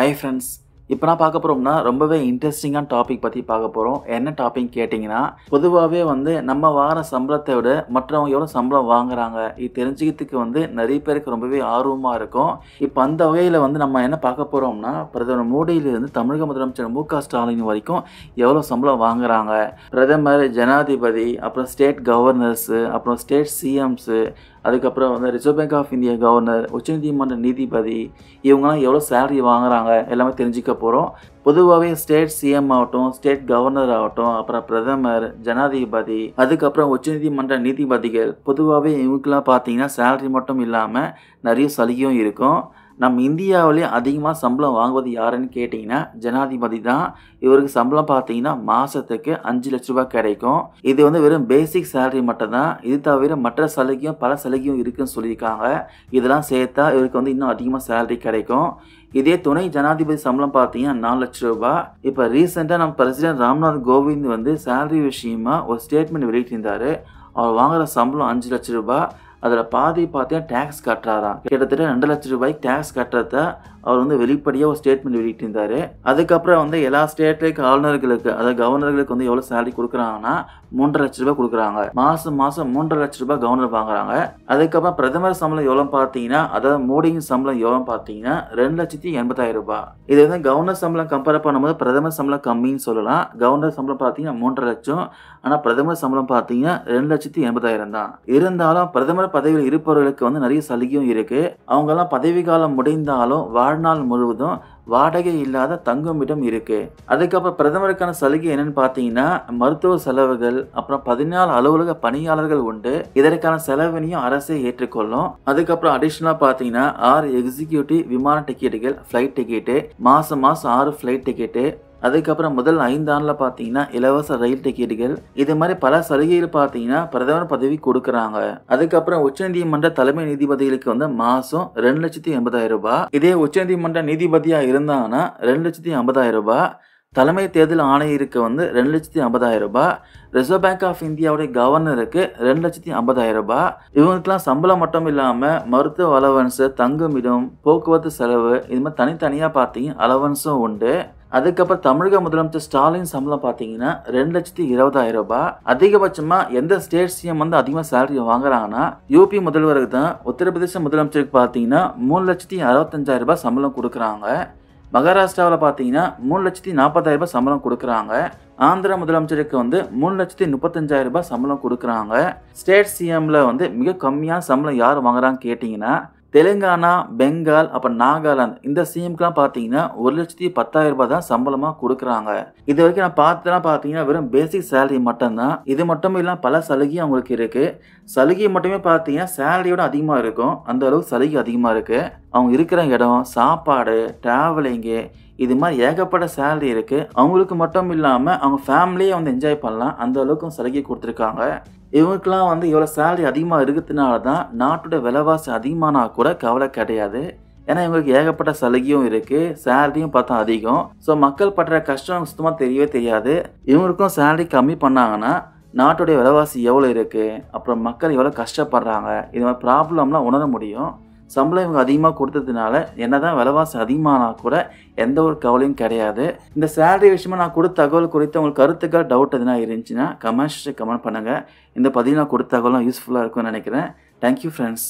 Hi friends, இப்போ நான் பார்க்க போறோம்னா ரொம்பவே இன்ட்ரஸ்டிங்கான டாபிக் பத்தி பார்க்க போறோம். என்ன டாபிக் கேட்டிங்கனா, பொதுவாவே வந்து நம்ம வாங்குற சம்பளத்தை விட மற்றவங்க எவ்வளவு சம்பளம் வாங்குறாங்க இது தெரிஞ்சுக்கிறதுக்கு வந்து நிறைய பேருக்கு ரொம்பவே ஆர்வமா இருக்கும். இப்போ அந்த வகையில வந்து நம்ம என்ன பார்க்க போறோம்னா, பிரதமர் மோடியில இருந்து தமிழக முதலமைச்சர் மு.க. ஸ்டாலின் வரைக்கும் எவ்வளவு சம்பளம் வாங்குறாங்க, பிரதமர், ஜனாதிபதி, அப்புறம் ஸ்டேட் கவர்னர்ஸ், அப்புறம் ஸ்டேட் சிஎம்ஸ், அதுக்கப்புறம் வந்து reserve bank of India governor, உச்சநீதிமன்ற நீதிபதி, இவங்கெல்லாம் எவ்வளோ சேலரி வாங்குறாங்க எல்லாமே தெரிஞ்சுக்க போகிறோம். பொதுவாகவே ஸ்டேட் சிஎம் ஆகட்டும், ஸ்டேட் கவர்னர் ஆகட்டும், அப்புறம் பிரதமர், ஜனாதிபதி, அதுக்கப்புறம் உச்சநீதிமன்ற நீதிபதிகள், பொதுவாகவே இவங்கெல்லாம் பார்த்தீங்கன்னா சேலரி மட்டும் இல்லாமல் நிறைய சலுகையும் இருக்கும். நம்ம இந்தியாவிலே அதிகமாக சம்பளம் வாங்குவது யாருன்னு கேட்டிங்கன்னா ஜனாதிபதி தான். இவருக்கு சம்பளம் பார்த்தீங்கன்னா மாதத்துக்கு 5 லட்ச ரூபா கிடைக்கும். இது வந்து வெறும் பேசிக் சேலரி மட்டும் தான். இது தவிர மற்ற சலுகையும் பல சலுகையும் இருக்குதுன்னு சொல்லியிருக்காங்க. இதெல்லாம் சேர்த்தா இவருக்கு வந்து இன்னும் அதிகமாக சேலரி கிடைக்கும். இதே துணை ஜனாதிபதி சம்பளம் பார்த்தீங்கன்னா 4 லட்ச ரூபா. இப்போ ரீசெண்டாக நம்ம பிரசிடென்ட் ராம்நாத் கோவிந்த் வந்து சேலரி விஷயமா ஒரு ஸ்டேட்மெண்ட் வெளியிட்டிருந்தார். அவர் வாங்குகிற சம்பளம் 5 லட்ச ரூபா, அதில் பாதி பார்த்தீங்கன்னா டேக்ஸ் கட்டுறாராம். கிட்டத்தட்ட 2 லட்ச ரூபாய்க்கு டேக்ஸ் கட்டுறத அவர் வந்து வெளிப்படையாக ஒரு ஸ்டேட்மெண்ட் வெளியிட்டிருந்தார். அதுக்கப்புறம் வந்து எல்லா ஸ்டேட்லேயும் ஆளுநர்களுக்கு, அதாவது கவர்னர்களுக்கு வந்து எவ்வளோ சேலரி கொடுக்குறாங்கன்னா 3 லட்ச ரூபாய் கொடுக்குறாங்க. மாதம் மாதம் 3 லட்ச ரூபாய் கவர்னர் வாங்குறாங்க. அதுக்கப்புறம் பிரதமர் சம்பளம் எவ்வளோ பார்த்தீங்கன்னா, அதாவது மோடியின் சம்பளம் எவ்வளோ பார்த்தீங்கன்னா 2,80,000 ரூபாய். இது வந்து கவர்னர் சம்பளம் கம்பேர் பண்ணும்போது பிரதமர் சம்பளம் கம்மின்னு சொல்லலாம். கவர்னர் சம்பளம் பார்த்தீங்கன்னா 3 லட்சம், ஆனால் பிரதமர் சம்பளம் பார்த்தீங்கன்னா 2,80,000 தான். இருந்தாலும் பிரதமர் பதவியில் இருப்பவர்களுக்கு வந்து நிறைய சலுகையும் இருக்கு. அவங்க எல்லாம் பதவி காலம் முடிந்தாலும் வாழ்நாள் முழுவதும் வாடகை இல்லாத தங்குமிடம் இருக்கு. அதுக்கப்புறம் பிரதமருக்கான சலுகை என்னன்னு பார்த்தீங்கன்னா மருத்துவ செலவுகள், அப்புறம் 14 அலுவலக பணியாளர்கள் உண்டு. இதற்கான செலவினையும் அரசே ஏற்றுக்கொள்ளும். அதுக்கப்புறம் அடிஷனலா பார்த்தீங்கன்னா 6 எக்ஸிக்யூட்டிவ் விமான டிக்கெட்டுகள், ஃபிளைட் டிக்கெட்டு, மாசம் மாசம் 6 ஃபிளைட் டிக்கெட்டு, அதுக்கப்புறம் முதல் 5 ஆண்டில் பார்த்தீங்கன்னா இலவச ரயில் டிக்கெட்டுகள், இது மாதிரி பல சலுகைகள் பார்த்தீங்கன்னா பிரதமர் பதவி கொடுக்குறாங்க. அதுக்கப்புறம் உச்சநீதிமன்ற தலைமை நீதிபதிகளுக்கு வந்து மாதம் 2,80,000 ரூபாய். இதே உச்சநீதிமன்ற நீதிபதியாக இருந்தாங்கன்னா 2,50,000 ரூபாய். தலைமை தேர்தல் ஆணையருக்கு வந்து 2,50,000 ரூபாய். ரிசர்வ் பேங்க் ஆஃப் இந்தியாவுடைய கவர்னருக்கு 2,50,000 ரூபாய். இவங்களுக்குலாம் சம்பளம் மட்டும் இல்லாமல் மருத்துவ அலவன்ஸு, தங்குமிடம், போக்குவரத்து செலவு, இது மாதிரி தனித்தனியாக பார்த்தீங்கன்னா அலவன்ஸும் உண்டு. அதுக்கப்புறம் தமிழக முதலமைச்சர் ஸ்டாலின் சம்பளம் பார்த்தீங்கன்னா 2,20,000 ரூபாய். அதிகபட்சமாக எந்த ஸ்டேட் சிஎம் வந்து அதிகமாக சேலரி வாங்குறாங்கன்னா யூபி முதல்வருக்கு தான். உத்தரப்பிரதேச முதலமைச்சருக்கு பார்த்தீங்கன்னா 3,65,000 ரூபாய் சம்பளம் கொடுக்குறாங்க. மகாராஷ்டிராவில் பார்த்தீங்கன்னா 3,40,000 ரூபாய் சம்பளம் கொடுக்குறாங்க. ஆந்திர முதலமைச்சருக்கு வந்து 3,35,000 ரூபாய் சம்பளம் கொடுக்குறாங்க. ஸ்டேட் சிஎம்மில் வந்து மிக கம்மியான சம்பளம் யார் வாங்குறாங்கன்னு கேட்டிங்கன்னா தெலுங்கானா, பெங்கால், அப்புறம் நாகாலாந்து, இந்த சிஎம்க்குலாம் பார்த்தீங்கன்னா 1,10,000 ரூபாய் தான் சம்பளமாக கொடுக்குறாங்க. இது வரைக்கும் நான் பார்த்துலாம் பார்த்தீங்கன்னா வெறும் பேசிக் சேலரி மட்டும்தான். இது மட்டும் இல்லாமல் பல சலுகையும் அவங்களுக்கு இருக்குது. சலுகை மட்டுமே பார்த்தீங்கன்னா சேலரியோட அதிகமாக இருக்கும். அந்த அளவுக்கு சலுகை அதிகமாக இருக்குது. அவங்க இருக்கிற இடம், சாப்பாடு, டிராவலிங்கு, இது மாதிரி ஏகப்பட்ட சேலரி இருக்குது. அவங்களுக்கு மட்டும் இல்லாமல் அவங்க ஃபேமிலியை வந்து என்ஜாய் பண்ணலாம். அந்த அளவுக்கு சலுகை கொடுத்துருக்காங்க. இவங்களுக்கெல்லாம் வந்து இவ்வளோ சேலரி அதிகமாக இருக்கிறதுனால தான் நாட்டோட விலைவாசி அதிகமானா கூட கவலை கிடையாது. ஏன்னா இவங்களுக்கு ஏகப்பட்ட சலுகையும் இருக்குது, சேலரியும் பார்த்தா அதிகம். ஸோ மக்கள் படுற கஷ்டம் சுத்தமாக தெரியவே தெரியாது. இவங்களுக்கும் சேலரி கம்மி பண்ணாங்கன்னா நாட்டோடைய விலைவாசி எவ்வளோ இருக்குது, அப்புறம் மக்கள் எவ்வளோ கஷ்டப்படுறாங்க, இது மாதிரி ப்ராப்ளம்லாம் உணர முடியும். சம்பளம் இவங்க அதிகமாக கொடுத்ததுனால என்ன தான் விலைவாசி அதிகமானா கூட எந்த ஒரு கவலையும் கிடையாது. இந்த சேலரி விஷயமா நான் கொடுத்த தகவல் குறித்து உங்களுக்கு கருத்துக்கள், டவுட் எதுனா இருந்துச்சுன்னா கமெண்ட் பண்ணுங்கள். இந்த பதிவு நான் கொடுத்த தகவலாம் யூஸ்ஃபுல்லாக இருக்கும்னு நினைக்கிறேன். Thank you friends.